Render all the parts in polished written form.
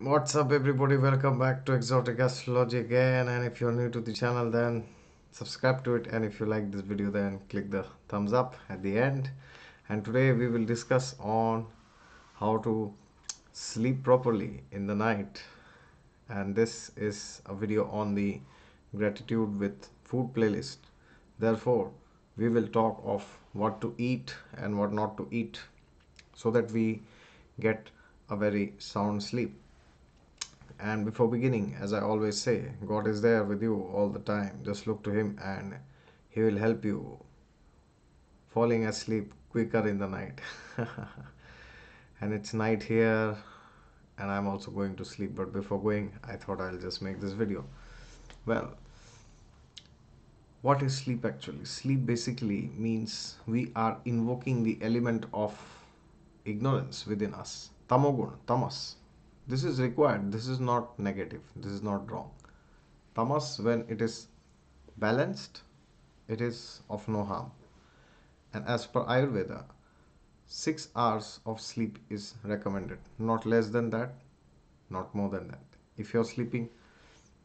What's up everybody, welcome back to Exotic Astrology again. And if you're new to the channel, then subscribe to it, and if you like this video, then click the thumbs up at the end. And today we will discuss on how to sleep properly in the night, and this is a video on the gratitude with food playlist. Therefore we will talk of what to eat and what not to eat, so that we get a very sound sleep. And before beginning, as I always say, God is there with you all the time. Just look to Him and He will help you falling asleep quicker in the night. And it's night here and I'm also going to sleep, but before going I thought I'll just make this video. Well, what is sleep actually? Sleep basically means we are invoking the element of ignorance within us. Tamogun, Tamas. This is required. This is not negative. This is not wrong. Tamas, when it is balanced, it is of no harm. And as per Ayurveda, 6 hours of sleep is recommended. Not less than that, not more than that. If you're sleeping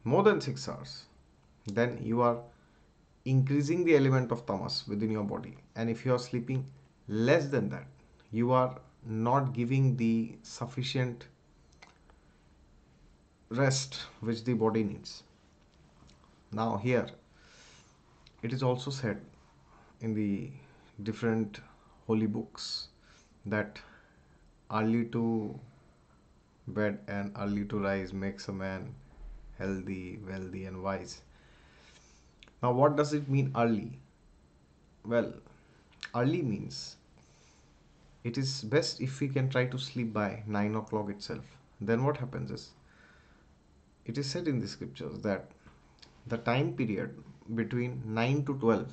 more than 6 hours, then you are increasing the element of Tamas within your body. And if you're sleeping less than that, you are not giving the sufficient rest which the body needs. Now here it is also said in the different holy books that early to bed and early to rise makes a man healthy, wealthy and wise. Now what does it mean early? Well, early means it is best if we can try to sleep by 9 o'clock itself. Then what happens is, it is said in the scriptures that the time period between 9 to 12,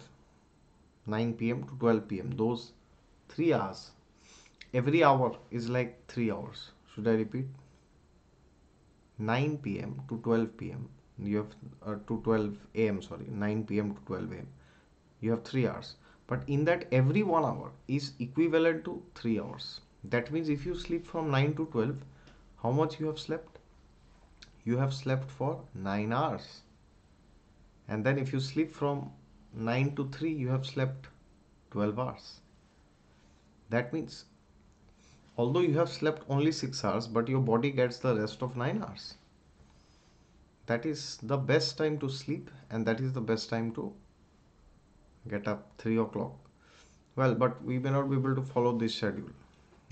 9 p.m. to 12 p.m., those 3 hours, every hour is like 3 hours. Should I repeat? 9 p.m. to 12 p.m., you have, to 12 a.m., sorry, 9 p.m. to 12 a.m., you have 3 hours. But in that, every 1 hour is equivalent to 3 hours. That means if you sleep from 9 to 12, how much you have slept? You have slept for 9 hours. And then if you sleep from 9 to 3, you have slept 12 hours. That means although you have slept only 6 hours, but your body gets the rest of 9 hours. That is the best time to sleep, and that is the best time to get up, 3 o'clock. Well, but we may not be able to follow this schedule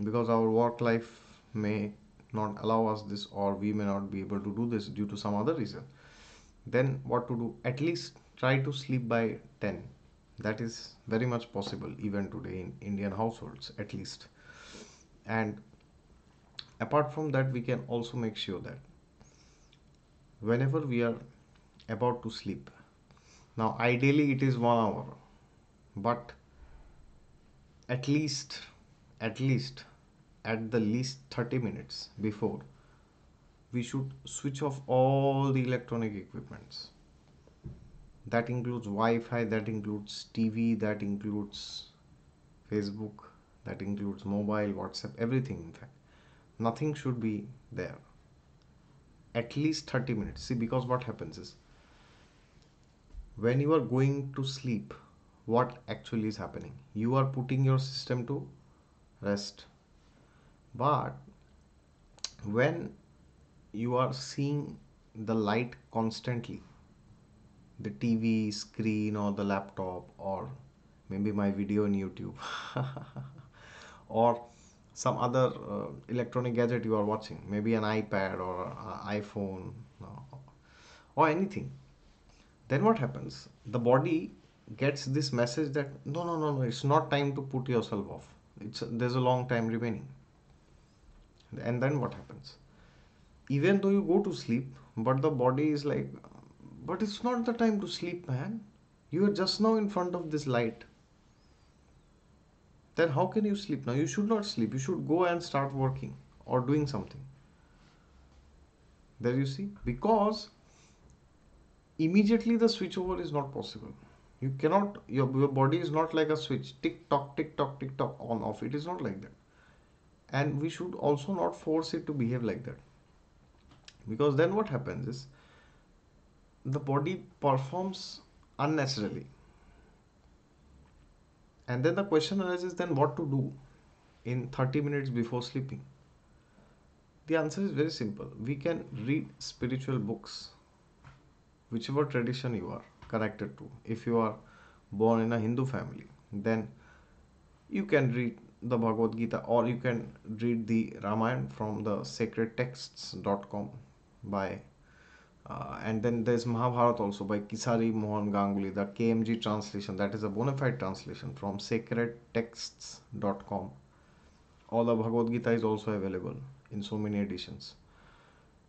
because our work life may not allow us this, or we may not be able to do this due to some other reason. Then what to do? At least try to sleep by 10. That is very much possible even today in Indian households at least. And apart from that, we can also make sure that whenever we are about to sleep, now ideally it is 1 hour, but at the least 30 minutes before, we should switch off all the electronic equipments. That includes Wi-Fi, that includes TV, that includes Facebook, that includes mobile, WhatsApp, everything. In fact, nothing should be there. At least 30 minutes. See, because what happens is, when you are going to sleep, what actually is happening? You are putting your system to rest. But when you are seeing the light constantly, the TV screen or the laptop, or maybe my video on YouTube or some other electronic gadget you are watching, maybe an iPad or an iPhone or anything, then what happens? The body gets this message that no, it's not time to put yourself off. There's a long time remaining. And then what happens? Even though you go to sleep, but the body is like, but it's not the time to sleep, man. You are just now in front of this light. Then how can you sleep now? You should not sleep. You should go and start working or doing something. There you see, because immediately the switchover is not possible. You cannot, your body is not like a switch, tick tock, on off. It is not like that. And we should also not force it to behave like that. Because then what happens is the body performs unnaturally. And then the question arises, then what to do in 30 minutes before sleeping? The answer is very simple. We can read spiritual books, whichever tradition you are connected to. If you are born in a Hindu family, then you can read the Bhagavad Gita, or you can read the Ramayana from the sacredtexts.com by and then there's Mahabharata also by Kisari Mohan Ganguli, the KMG translation, that is a bona fide translation from sacredtexts.com. All the Bhagavad Gita is also available in so many editions.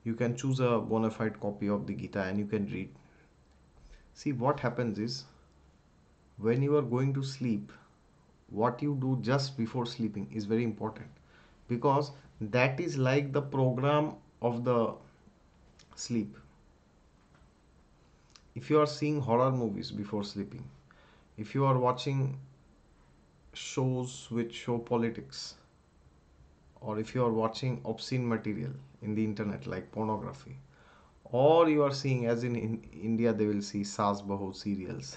You can choose a bona fide copy of the Gita and you can read. See, what happens is, when you are going to sleep, what you do just before sleeping is very important, because that is like the program of the sleep. If you are seeing horror movies before sleeping, if you are watching shows which show politics, or if you are watching obscene material in the internet like pornography, or you are seeing, as in India they will see Saas Bahu serials,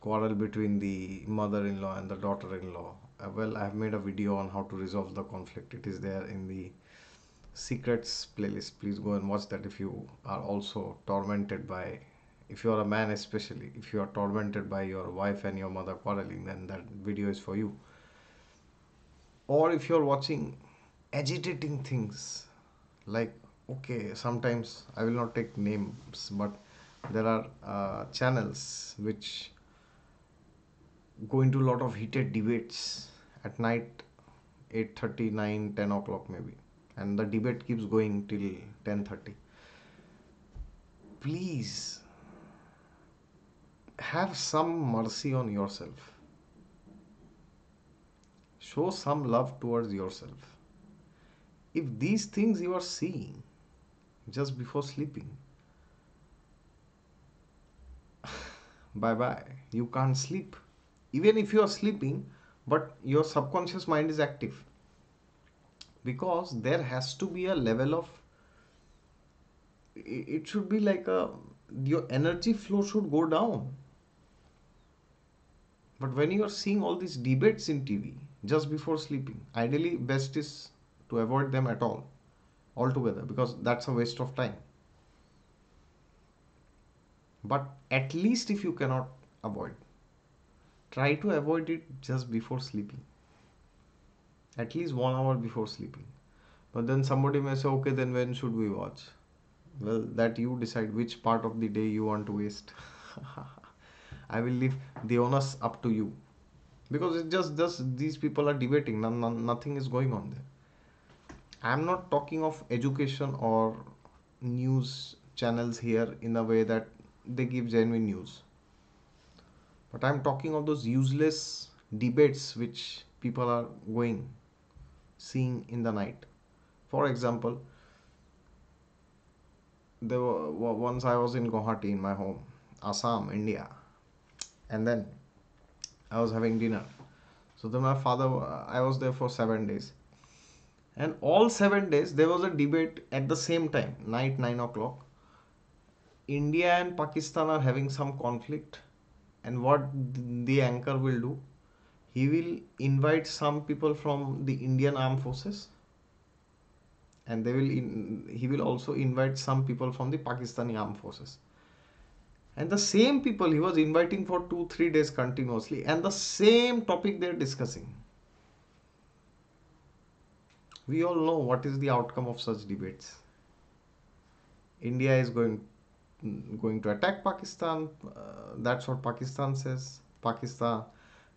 quarrel between the mother-in-law and the daughter-in-law. Well, I have made a video on how to resolve the conflict. It is there in the secrets playlist. Please go and watch that if you are also tormented by, if you are a man especially, if you are tormented by your wife and your mother quarreling, then that video is for you. Or if you are watching agitating things like, okay, sometimes I will not take names, but there are channels which go into a lot of heated debates at night, 8:30, 9, 10 o'clock maybe, and the debate keeps going till 10:30. Please have some mercy on yourself. Show some love towards yourself. If these things you are seeing just before sleeping, bye-bye, you can't sleep. Even if you are sleeping, but your subconscious mind is active, because there has to be a level of, it should be like a, your energy flow should go down. But when you are seeing all these debates in TV just before sleeping, ideally best is to avoid them at all, altogether, because that's a waste of time. But at least if you cannot avoid, try to avoid it just before sleeping, at least 1 hour before sleeping. But then somebody may say, okay, then when should we watch? Well, that you decide which part of the day you want to waste. I will leave the onus up to you, because it's just these people are debating, nothing is going on there. I'm not talking of education or news channels here in a way that they give genuine news. But I'm talking of those useless debates which people are going, seeing in the night. For example, there were, once I was in Guwahati, in my home, Assam, India. And then I was having dinner. So then my father, I was there for 7 days. And all 7 days, there was a debate at the same time, night 9 o'clock. India and Pakistan are having some conflict. And what the anchor will do, he will invite some people from the Indian Armed Forces, and they will he will also invite some people from the Pakistani Armed Forces. And the same people he was inviting for 2-3 days continuously, and the same topic they are discussing. We all know what is the outcome of such debates. India is going to attack Pakistan, that's what Pakistan says.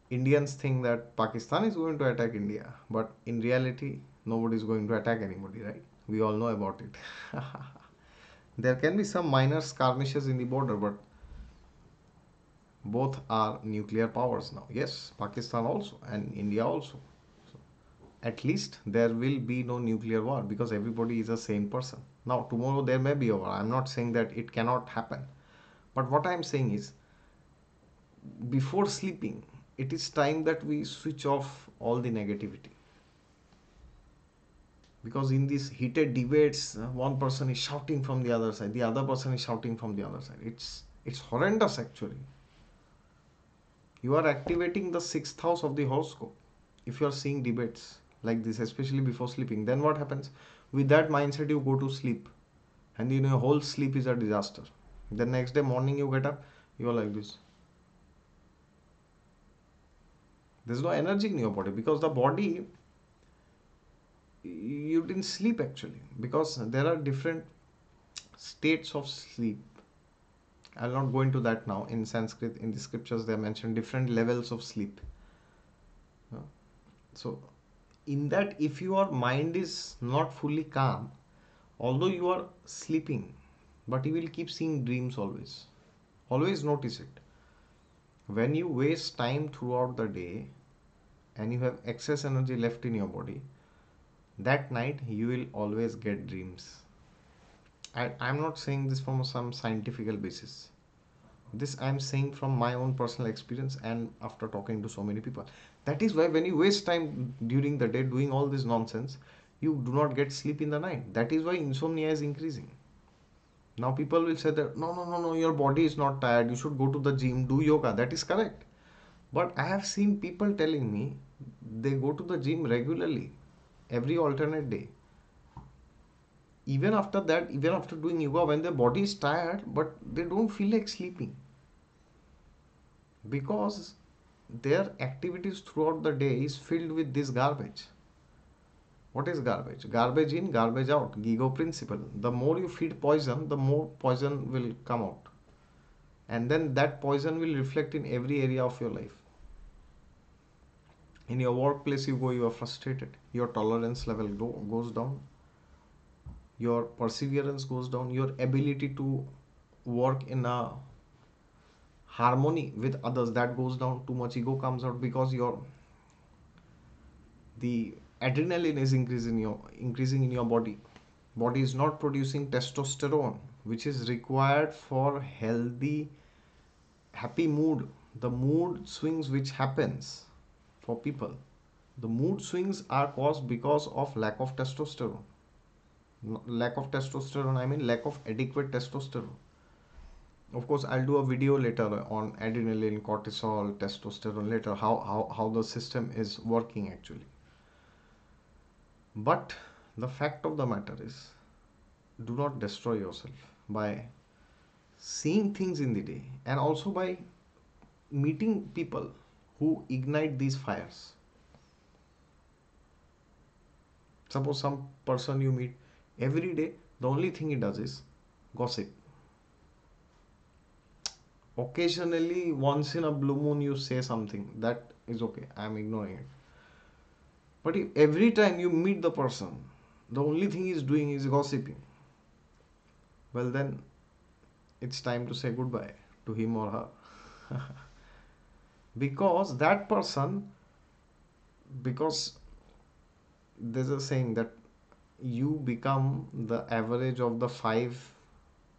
Indians think that Pakistan is going to attack India, but in reality nobody is going to attack anybody, right? We all know about it. There can be some minor skirmishes in the border, but both are nuclear powers now. Yes, Pakistan also and India also. So at least there will be no nuclear war, because everybody is a sane person. Now, tomorrow there may be a war. I'm not saying that it cannot happen. But what I'm saying is, before sleeping, it is time that we switch off all the negativity. Because in these heated debates, one person is shouting from the other side, the other person is shouting from the other side. It's horrendous actually. You are activating the 6th house of the horoscope if you are seeing debates like this, especially before sleeping. Then what happens? With that mindset you go to sleep, and you know your whole sleep is a disaster. The next day morning you get up, you are like this. There's no energy in your body, because the body, you didn't sleep actually, because there are different states of sleep. I'll not go into that now. In Sanskrit, in the scriptures, they mention different levels of sleep. So in that, if your mind is not fully calm, although you are sleeping, but you will keep seeing dreams always. Always notice it. When you waste time throughout the day and you have excess energy left in your body, that night you will always get dreams. I'm not saying this from some scientific basis. This I'm saying from my own personal experience and after talking to so many people. That is why when you waste time during the day doing all this nonsense, you do not get sleep in the night. That is why insomnia is increasing. Now people will say that, no, your body is not tired. You should go to the gym, do yoga. That is correct. But I have seen people telling me they go to the gym regularly, every alternate day. Even after that, even after doing yoga, when their body is tired, but they don't feel like sleeping. Because their activities throughout the day is filled with this garbage. What is garbage? Garbage in, garbage out. GIGO principle. The more you feed poison, the more poison will come out. And then that poison will reflect in every area of your life. In your workplace you go, you are frustrated. Your tolerance level goes down. Your perseverance goes down. Your ability to work in a harmony with others, that goes down. Too much ego comes out because the adrenaline is increasing in your body. Body is not producing testosterone, which is required for healthy, happy mood. The mood swings which happens for people, the mood swings are caused because of lack of testosterone. Lack of testosterone, I mean lack of adequate testosterone. Of course, I'll do a video later on adrenaline, cortisol, testosterone later, how the system is working actually. But the fact of the matter is, do not destroy yourself by seeing things in the day and also by meeting people who ignite these fires. Suppose some person you meet every day, the only thing he does is gossip. Occasionally, once in a blue moon, you say something. That is okay. I am ignoring it. But if every time you meet the person, the only thing he is doing is gossiping, well then, it's time to say goodbye to him or her. Because that person, because there's a saying that you become the average of the 5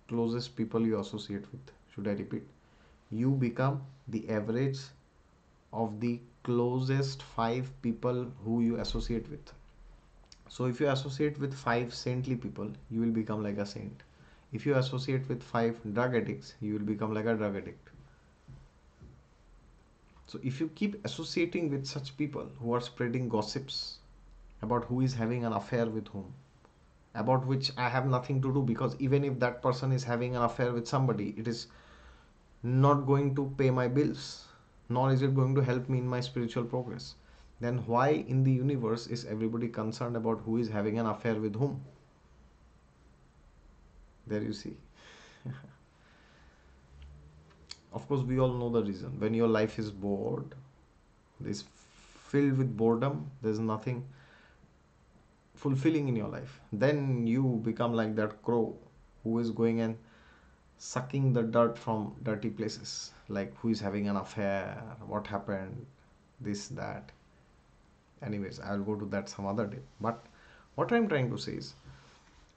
closest people you associate with. Should I repeat? You become the average of the closest 5 people who you associate with. So if you associate with 5 saintly people, you will become like a saint. If you associate with 5 drug addicts, you will become like a drug addict. So if you keep associating with such people who are spreading gossips about who is having an affair with whom, about which I have nothing to do, because even if that person is having an affair with somebody, it is not going to pay my bills, nor is it going to help me in my spiritual progress, then why in the universe is everybody concerned about who is having an affair with whom? There you see. Of course, we all know the reason. When your life is bored, is filled with boredom, there's nothing fulfilling in your life, then you become like that crow who is going and sucking the dirt from dirty places, like who is having an affair, what happened, this, that. Anyways, I'll go to that some other day. But what I'm trying to say is,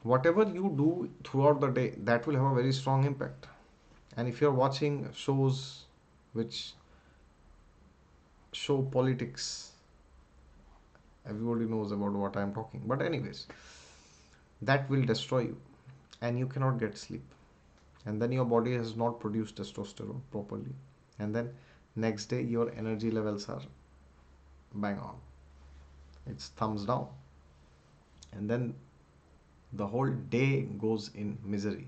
whatever you do throughout the day, that will have a very strong impact. And if you're watching shows which show politics, Everybody knows about what I'm talking. But anyways, that will destroy you and you cannot get sleep. And then your body has not produced testosterone properly. And then next day your energy levels are bang on. It's thumbs down. And then the whole day goes in misery.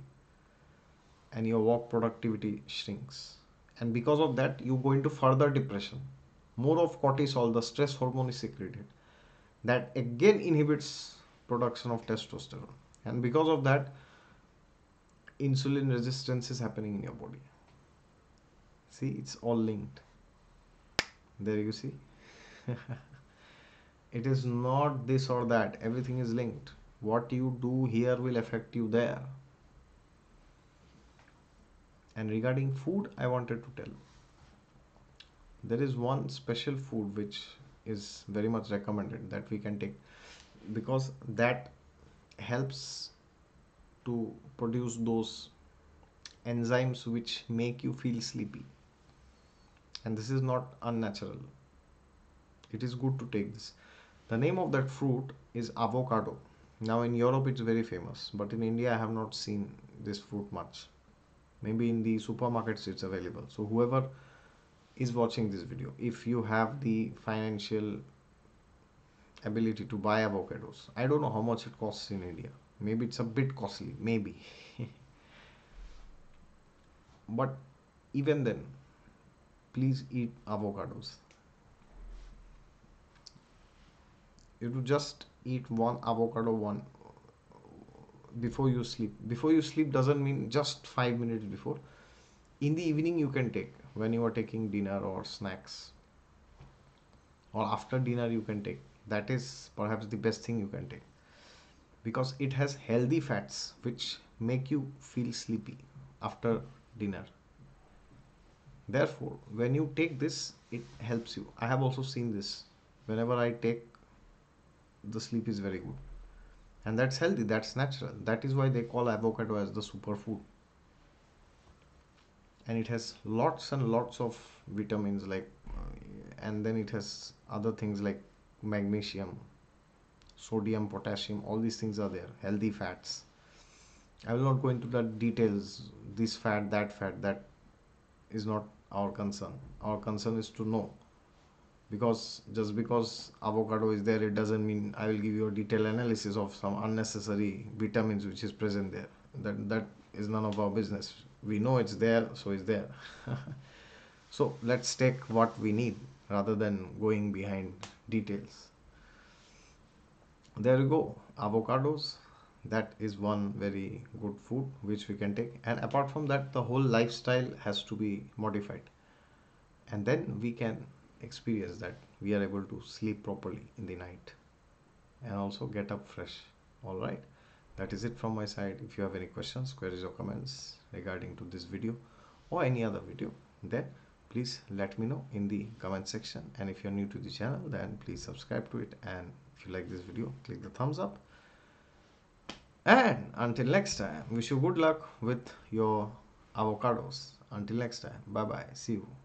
And your work productivity shrinks. And because of that, you go into further depression. More of cortisol, the stress hormone, is secreted. That again inhibits production of testosterone. And because of that, insulin resistance is happening in your body. See, it's all linked. There you see. It is not this or that. Everything is linked. What you do here will affect you there. And regarding food, I wanted to tell. There is one special food which is very much recommended that we can take, because that helps to produce those enzymes which make you feel sleepy. And this is not unnatural. It is good to take this. The name of that fruit is avocado. Now in Europe it's very famous, but in India I have not seen this fruit much. Maybe in the supermarkets it's available. So whoever is watching this video, if you have the financial ability to buy avocados, I don't know how much it costs in India. Maybe it's a bit costly, maybe. But even then, please eat avocados. You do just eat one avocado before you sleep. Before you sleep doesn't mean just 5 minutes before. In the evening you can take, when you are taking dinner or snacks, or after dinner you can take. That is perhaps the best thing you can take, because it has healthy fats which make you feel sleepy after dinner. Therefore, when you take this, it helps you. I have also seen this. Whenever I take, the sleep is very good. And that's healthy, that's natural. That is why they call avocado as the superfood. And it has lots and lots of vitamins, like, and then it has other things like magnesium, sodium, potassium, all these things are there, healthy fats. I will not go into the details, this fat, that is not our concern. Our concern is to know. Because just because avocado is there, it doesn't mean I will give you a detailed analysis of some unnecessary vitamins which is present there. That is none of our business. We know it's there, so it's there. So let's take what we need rather than going behind details. There you go, avocados. That is one very good food which we can take. And apart from that, the whole lifestyle has to be modified. And then we can experience that we are able to sleep properly in the night and also get up fresh. All right, that is it from my side. If you have any questions, queries or comments regarding to this video or any other video, then please let me know in the comment section. And if you're new to the channel, then please subscribe to it. And if you like this video, click the thumbs up. And until next time, wish you good luck with your avocados. Until next time, bye bye, see you.